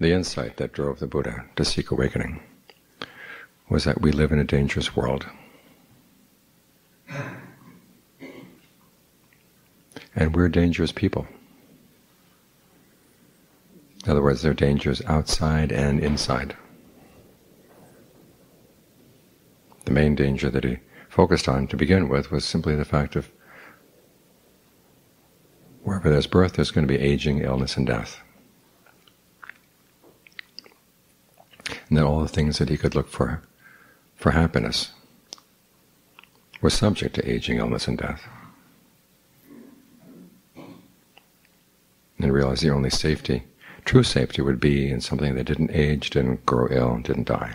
The insight that drove the Buddha to seek awakening was that we live in a dangerous world. And we're dangerous people. In other words, there are dangers outside and inside. The main danger that he focused on to begin with was simply the fact of wherever there's birth, there's going to be aging, illness, and death. And that all the things that he could look for happiness were subject to aging, illness, and death. And realized the only safety, true safety, would be in something that didn't age, didn't grow ill, didn't die.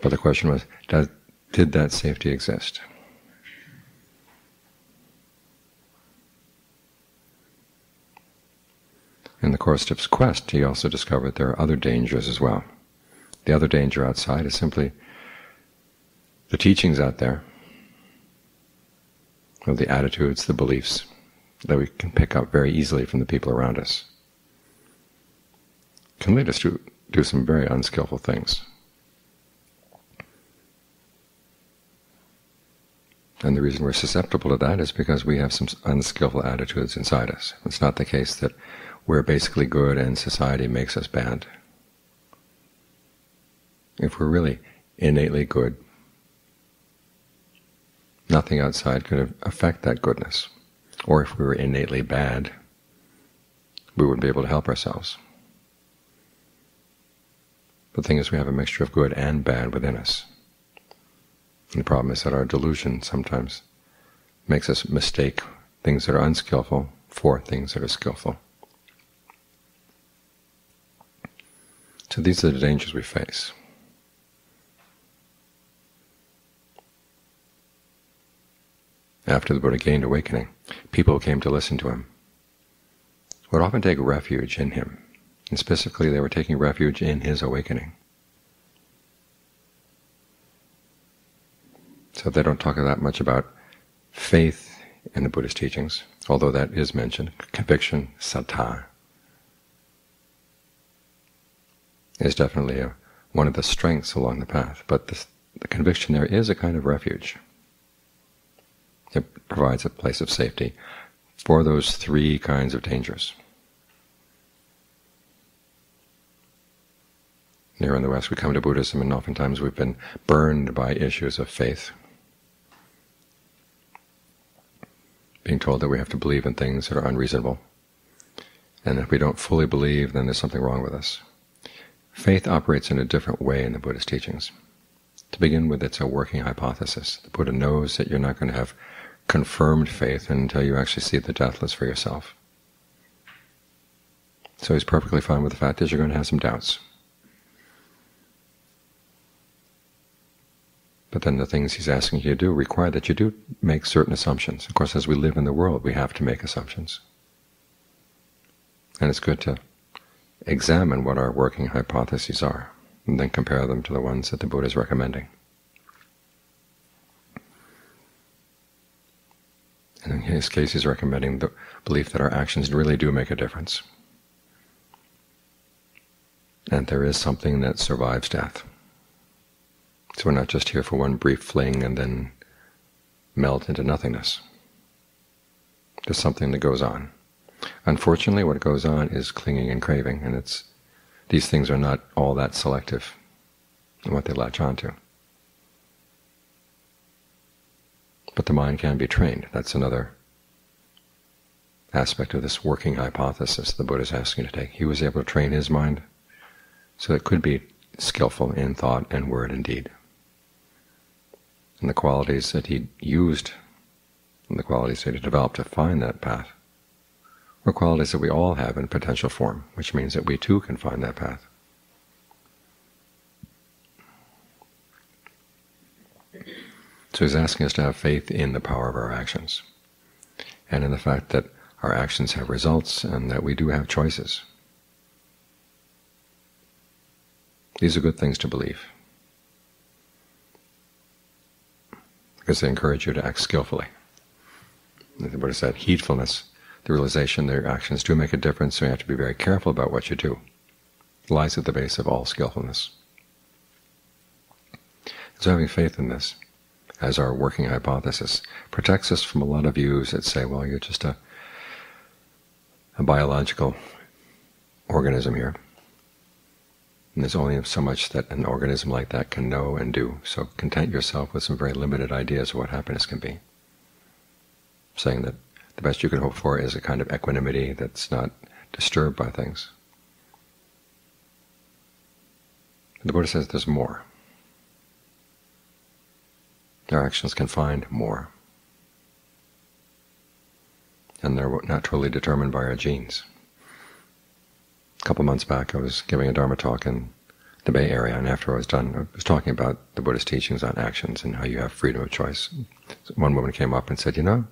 But the question was, did that safety exist? In the Course of His quest, he also discovered there are other dangers as well. The other danger outside is simply the teachings out there, of the attitudes, the beliefs that we can pick up very easily from the people around us, can lead us to do some very unskillful things. And the reason we're susceptible to that is because we have some unskillful attitudes inside us. It's not the case that we're basically good and society makes us bad. If we're really innately good, nothing outside could affect that goodness. Or if we were innately bad, we wouldn't be able to help ourselves. The thing is, we have a mixture of good and bad within us. And the problem is that our delusion sometimes makes us mistake things that are unskillful for things that are skillful. So these are the dangers we face. After the Buddha gained awakening, people came to listen to him, would often take refuge in him, and specifically they were taking refuge in his awakening. So they don't talk that much about faith in the Buddhist teachings, although that is mentioned. Conviction, sattā, is definitely one of the strengths along the path, but the conviction there is a kind of refuge. It provides a place of safety for those three kinds of dangers. Here in the West we come to Buddhism and oftentimes we've been burned by issues of faith, being told that we have to believe in things that are unreasonable, and if we don't fully believe then there's something wrong with us. Faith operates in a different way in the Buddhist teachings. To begin with, it's a working hypothesis. The Buddha knows that you're not going to have confirmed faith until you actually see the deathless for yourself. So he's perfectly fine with the fact that you're going to have some doubts. But then the things he's asking you to do require that you do make certain assumptions. Of course, as we live in the world, we have to make assumptions. And it's good to examine what our working hypotheses are, and then compare them to the ones that the Buddha is recommending. And in his case, he's recommending the belief that our actions really do make a difference, and there is something that survives death. So we're not just here for one brief fling and then melt into nothingness. There's something that goes on. Unfortunately, what goes on is clinging and craving, and these things are not all that selective in what they latch onto. But the mind can be trained. That's another aspect of this working hypothesis the Buddha is asking you to take. He was able to train his mind so it could be skillful in thought and word and deed. And the qualities that he used and the qualities that he developed to find that path or qualities that we all have in potential form, which means that we too can find that path. So he's asking us to have faith in the power of our actions, and in the fact that our actions have results and that we do have choices. These are good things to believe, because they encourage you to act skillfully. The Buddha said, heedfulness the realization their actions do make a difference, so you have to be very careful about what you do. It lies at the base of all skillfulness. So having faith in this, as our working hypothesis, protects us from a lot of views that say, well, you're just a biological organism here, and there's only so much that an organism like that can know and do, so content yourself with some very limited ideas of what happiness can be, saying that the best you can hope for is a kind of equanimity that's not disturbed by things. The Buddha says there's more. Our actions can find more, and they're naturally determined by our genes. A couple months back I was giving a Dharma talk in the Bay Area, and after I was done I was talking about the Buddha's teachings on actions and how you have freedom of choice. One woman came up and said, you know,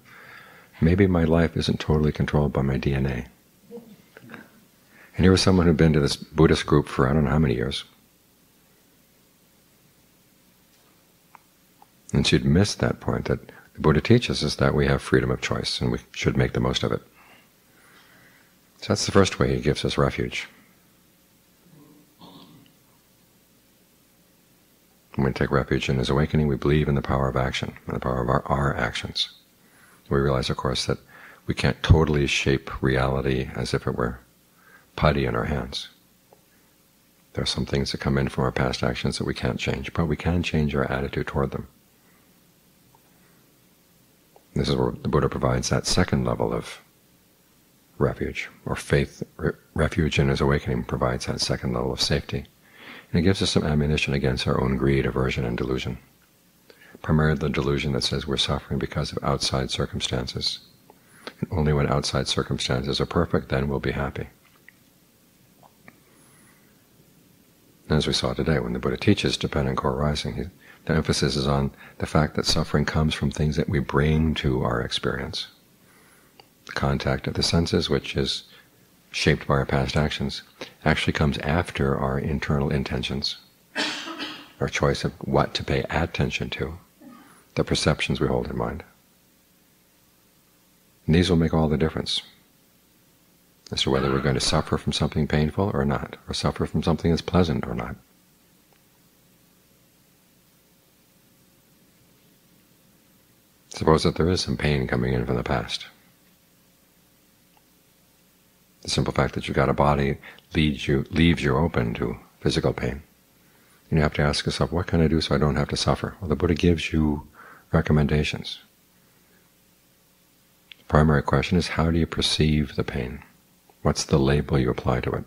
maybe my life isn't totally controlled by my DNA. And here was someone who'd been to this Buddhist group for I don't know how many years, and she'd missed that point that the Buddha teaches us that we have freedom of choice and we should make the most of it. So that's the first way he gives us refuge. When we take refuge in his awakening, we believe in the power of action, in the power of our actions. We realize, of course, that we can't totally shape reality as if it were putty in our hands. There are some things that come in from our past actions that we can't change, but we can change our attitude toward them. This is where the Buddha provides that second level of refuge, or faith. Refuge in his awakening provides that second level of safety. And it gives us some ammunition against our own greed, aversion, and delusion. Primarily the delusion that says we're suffering because of outside circumstances, and only when outside circumstances are perfect, then we'll be happy. And as we saw today, when the Buddha teaches dependent core arising, the emphasis is on the fact that suffering comes from things that we bring to our experience. The contact of the senses, which is shaped by our past actions, actually comes after our internal intentions, our choice of what to pay attention to, the perceptions we hold in mind. And these will make all the difference as to whether we're going to suffer from something painful or not, or suffer from something that's pleasant or not. Suppose that there is some pain coming in from the past. The simple fact that you've got a body leaves you open to physical pain. And you have to ask yourself, what can I do so I don't have to suffer? Well, the Buddha gives you recommendations. The primary question is, how do you perceive the pain? What's the label you apply to it?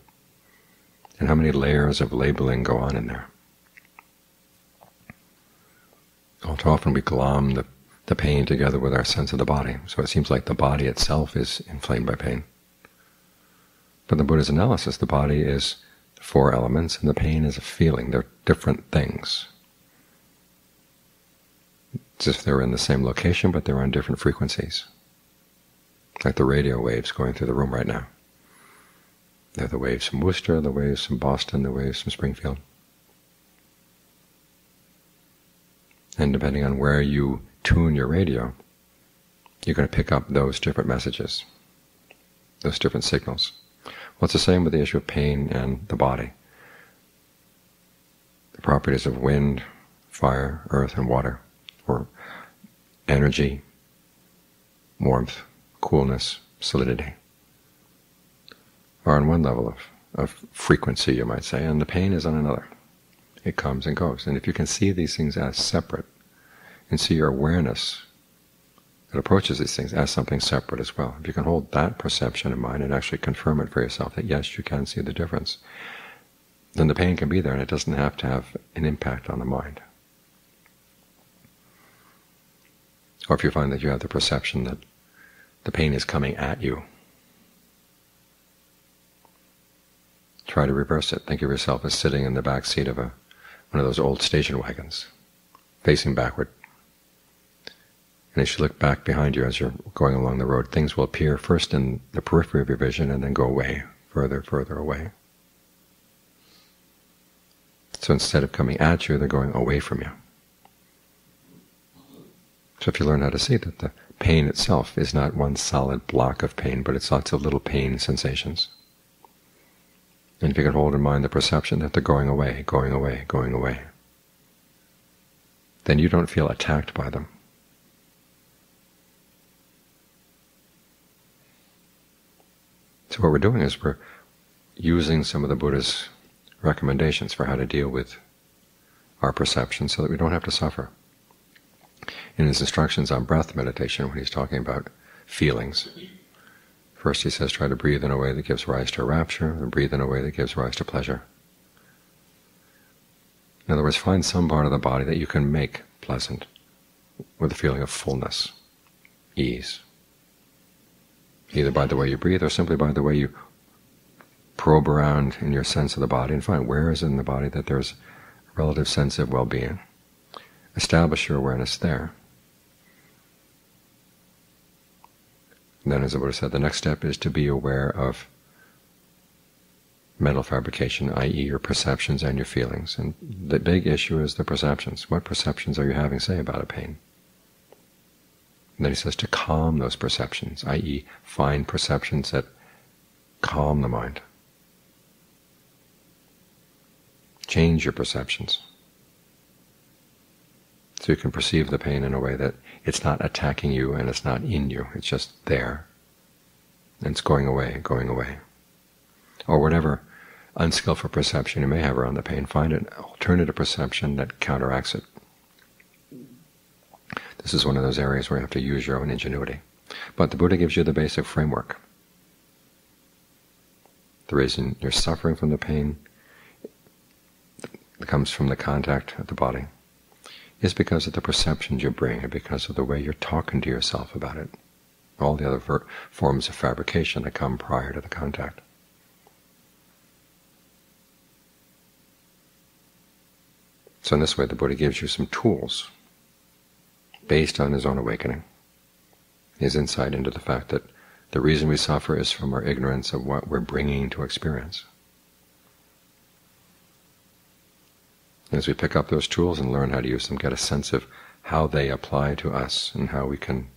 And how many layers of labeling go on in there? All too often we glom the pain together with our sense of the body, so it seems like the body itself is inflamed by pain. But in the Buddha's analysis, the body is four elements, and the pain is a feeling. They're different things. It's as if they're in the same location, but they're on different frequencies, like the radio waves going through the room right now. They're the waves from Worcester, the waves from Boston, the waves from Springfield. And depending on where you tune your radio, you're going to pick up those different messages, those different signals. Well, it's the same with the issue of pain and the body. The properties of wind, fire, earth, and water, or energy, warmth, coolness, solidity, are on one level of frequency, you might say, and the pain is on another. It comes and goes. And if you can see these things as separate, and see your awareness that approaches these things as something separate as well. If you can hold that perception in mind and actually confirm it for yourself that yes, you can see the difference, then the pain can be there and it doesn't have to have an impact on the mind. Or if you find that you have the perception that the pain is coming at you, try to reverse it. Think of yourself as sitting in the back seat of one of those old station wagons, facing backward. And as you look back behind you as you're going along the road, things will appear first in the periphery of your vision and then go away, further, further away. So instead of coming at you, they're going away from you. So if you learn how to see that the pain itself is not one solid block of pain, but it's lots of little pain sensations. And if you can hold in mind the perception that they're going away, going away, going away, then you don't feel attacked by them. So what we're doing is we're using some of the Buddha's recommendations for how to deal with our perception so that we don't have to suffer. In his instructions on breath meditation, when he's talking about feelings, first he says try to breathe in a way that gives rise to rapture, and breathe in a way that gives rise to pleasure. In other words, find some part of the body that you can make pleasant with a feeling of fullness, ease, either by the way you breathe or simply by the way you probe around in your sense of the body and find where is in the body that there's a relative sense of well-being. Establish your awareness there. And then, as the Buddha said, the next step is to be aware of mental fabrication, i.e. your perceptions and your feelings. And the big issue is the perceptions. What perceptions are you having, say, about a pain? And then he says to calm those perceptions, i.e. find perceptions that calm the mind. Change your perceptions so you can perceive the pain in a way that it's not attacking you and it's not in you, it's just there, and it's going away. Or whatever unskillful perception you may have around the pain, find an alternative perception that counteracts it. This is one of those areas where you have to use your own ingenuity. But the Buddha gives you the basic framework. The reason you're suffering from the pain that comes from the contact of the body is because of the perceptions you bring and because of the way you're talking to yourself about it, all the other forms of fabrication that come prior to the contact. So in this way, the Buddha gives you some tools based on his own awakening, his insight into the fact that the reason we suffer is from our ignorance of what we're bringing to experience. As we pick up those tools and learn how to use them, get a sense of how they apply to us and how we can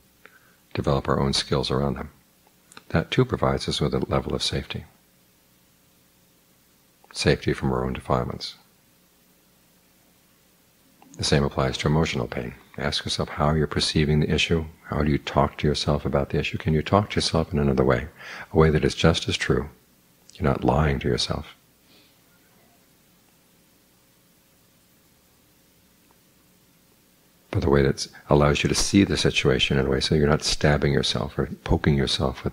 develop our own skills around them. That too provides us with a level of safety, safety from our own defilements. The same applies to emotional pain. Ask yourself how you're perceiving the issue. How do you talk to yourself about the issue? Can you talk to yourself in another way, a way that is just as true? You're not lying to yourself. But the way that allows you to see the situation in a way so you're not stabbing yourself or poking yourself with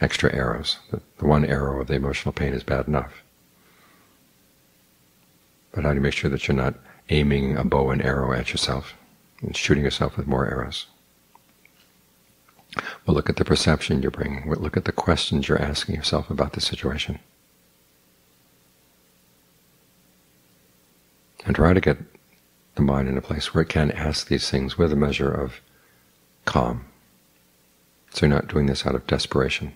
extra arrows. The one arrow of the emotional pain is bad enough. But how do you make sure that you're not aiming a bow and arrow at yourself and shooting yourself with more arrows? Well, look at the perception you're bringing. Well, look at the questions you're asking yourself about the situation. And try to get the mind in a place where it can ask these things with a measure of calm. So you're not doing this out of desperation.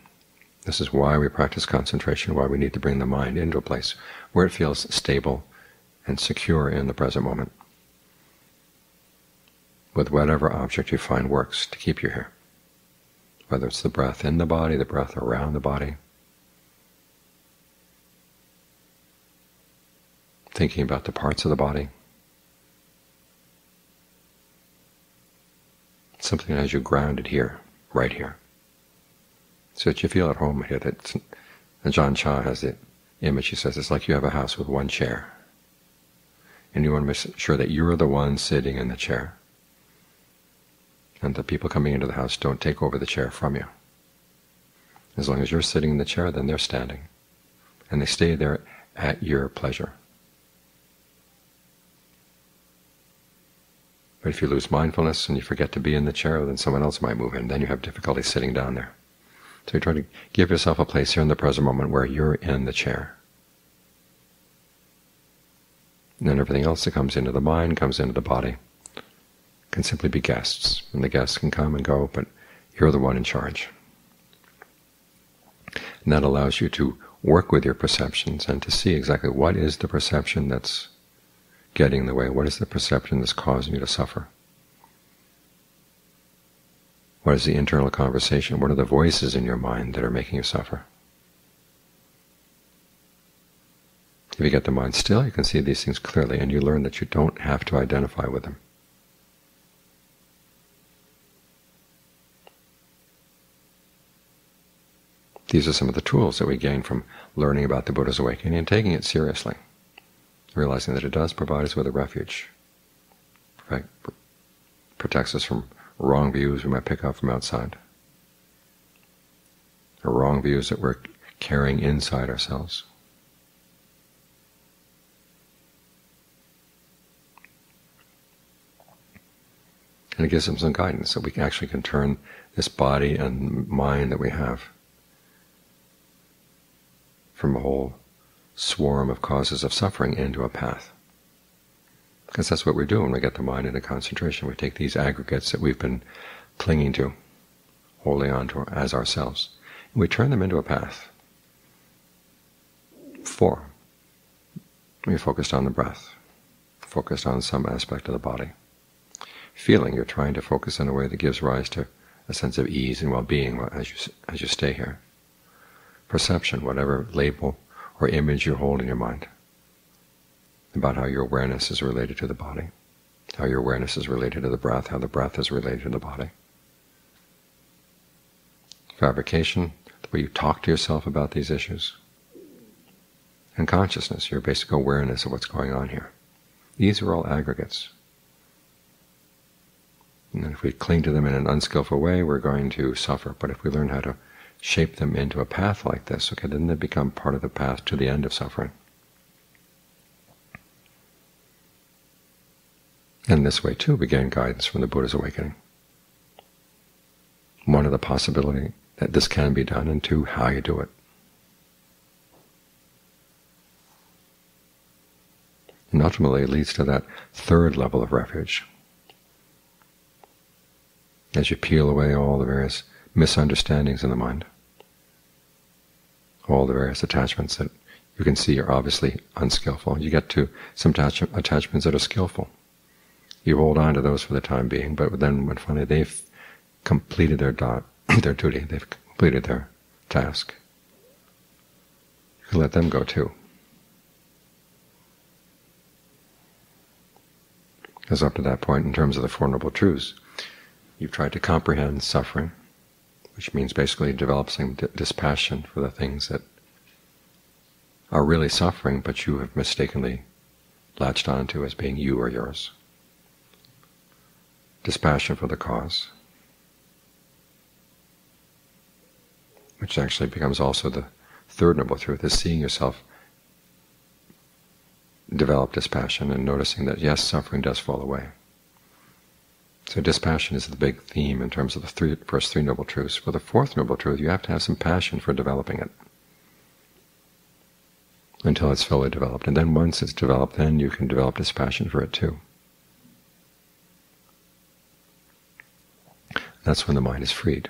This is why we practice concentration, why we need to bring the mind into a place where it feels stable and secure in the present moment, with whatever object you find works to keep you here, whether it's the breath in the body, the breath around the body, thinking about the parts of the body, something that has you grounded here, right here, so that you feel at home here. That Ajahn Chah has the image, he says, it's like you have a house with one chair, and you want to make sure that you're the one sitting in the chair, and the people coming into the house don't take over the chair from you. As long as you're sitting in the chair, then they're standing, and they stay there at your pleasure. But if you lose mindfulness and you forget to be in the chair, then someone else might move in. Then you have difficulty sitting down there. So you try to give yourself a place here in the present moment where you're in the chair. And then everything else that comes into the mind, comes into the body, can simply be guests. And the guests can come and go, but you're the one in charge. And that allows you to work with your perceptions and to see exactly what is the perception that's getting in the way, what is the perception that's causing you to suffer. What is the internal conversation? What are the voices in your mind that are making you suffer? If you get the mind still, you can see these things clearly, and you learn that you don't have to identify with them. These are some of the tools that we gain from learning about the Buddha's awakening and taking it seriously, realizing that it does provide us with a refuge. In fact, it protects us from wrong views we might pick up from outside, or wrong views that we're carrying inside ourselves. And it gives them some guidance that we actually can turn this body and mind that we have from a whole swarm of causes of suffering into a path. Because that's what we do when we get the mind into concentration. We take these aggregates that we've been clinging to, holding on to as ourselves, and we turn them into a path. Four, we focused on the breath, focused on some aspect of the body. Feeling, you're trying to focus in a way that gives rise to a sense of ease and well-being as you stay here. Perception, whatever label or image you hold in your mind about how your awareness is related to the body, how your awareness is related to the breath, how the breath is related to the body. Fabrication, the way you talk to yourself about these issues. And consciousness, your basic awareness of what's going on here. These are all aggregates. And if we cling to them in an unskillful way, we're going to suffer. But if we learn how to shape them into a path like this, okay, then they become part of the path to the end of suffering. And this way, too, we gain guidance from the Buddha's awakening. One, of the possibility that this can be done, and two, how you do it. And ultimately, it leads to that third level of refuge. As you peel away all the various misunderstandings in the mind, all the various attachments that you can see are obviously unskillful, you get to some attachments that are skillful. You hold on to those for the time being, but then when finally they've completed their duty, they've completed their task, you can let them go too. Because up to that point, in terms of the Four Noble Truths, you've tried to comprehend suffering, which means basically developing dispassion for the things that are really suffering, but you have mistakenly latched onto as being you or yours. Dispassion for the cause, which actually becomes also the third noble truth, is seeing yourself develop dispassion and noticing that, yes, suffering does fall away. So dispassion is the big theme in terms of the first three noble truths. For the fourth noble truth, you have to have some passion for developing it until it's fully developed. And then once it's developed, then you can develop dispassion for it too. That's when the mind is freed.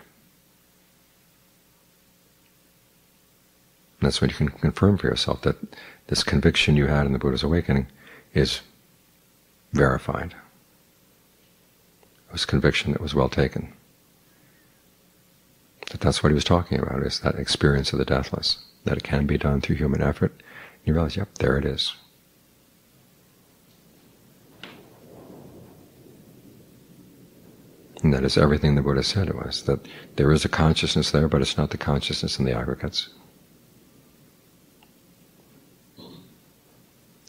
That's when you can confirm for yourself that this conviction you had in the Buddha's awakening is verified. Was conviction that was well taken. But that's what he was talking about, is that experience of the deathless, that it can be done through human effort. And you realize, yep, there it is. And that is everything the Buddha said to us, that there is a consciousness there, but it's not the consciousness in the aggregates.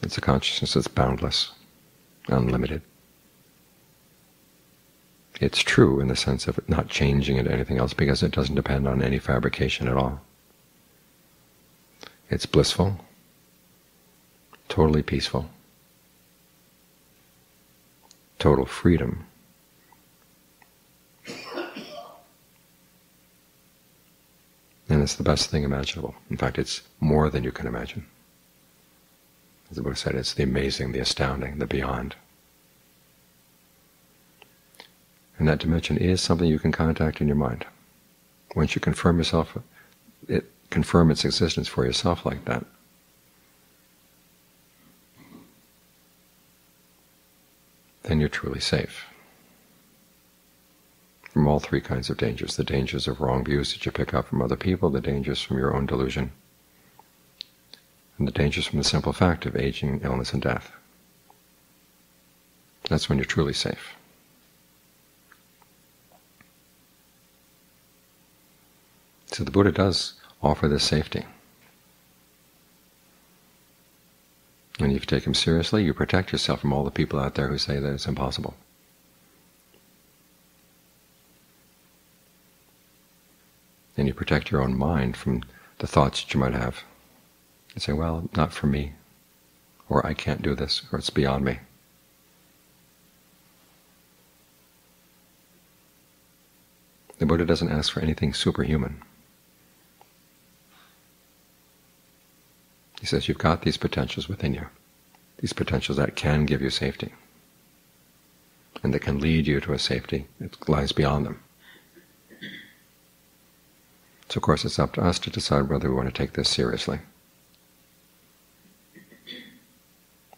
It's a consciousness that's boundless, unlimited. It's true in the sense of not changing into anything else, because it doesn't depend on any fabrication at all. It's blissful, totally peaceful, total freedom. And it's the best thing imaginable. In fact, it's more than you can imagine. As the Buddha said, it's the amazing, the astounding, the beyond. And that dimension is something you can contact in your mind. Once you confirm its existence for yourself like that, then you're truly safe. from all three kinds of dangers, the dangers of wrong views that you pick up from other people, the dangers from your own delusion, and the dangers from the simple fact of aging, illness, and death. That's when you're truly safe. So the Buddha does offer this safety. And if you take him seriously, you protect yourself from all the people out there who say that it's impossible. And you protect your own mind from the thoughts that you might have. You say, well, not for me, or I can't do this, or it's beyond me. The Buddha doesn't ask for anything superhuman. He says you've got these potentials within you, these potentials that can give you safety, and that can lead you to a safety that lies beyond them. So, of course, it's up to us to decide whether we want to take this seriously.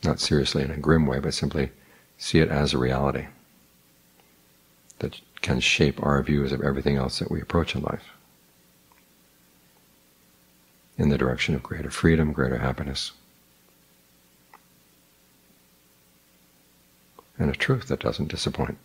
Not seriously in a grim way, but simply see it as a reality that can shape our views of everything else that we approach in life in the direction of greater freedom, greater happiness, and a truth that doesn't disappoint.